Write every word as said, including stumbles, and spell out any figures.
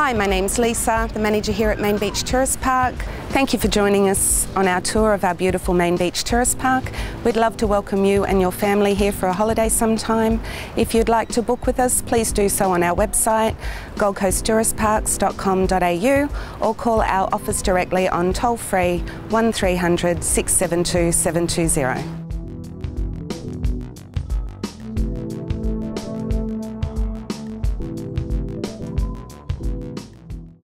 Hi, my name's Lisa, the manager here at Main Beach Tourist Park. Thank you for joining us on our tour of our beautiful Main Beach Tourist Park. We'd love to welcome you and your family here for a holiday sometime. If you'd like to book with us, please do so on our website, gold coast tourist parks dot com dot A U, or call our office directly on toll free one three hundred, six seven two, seven two zero.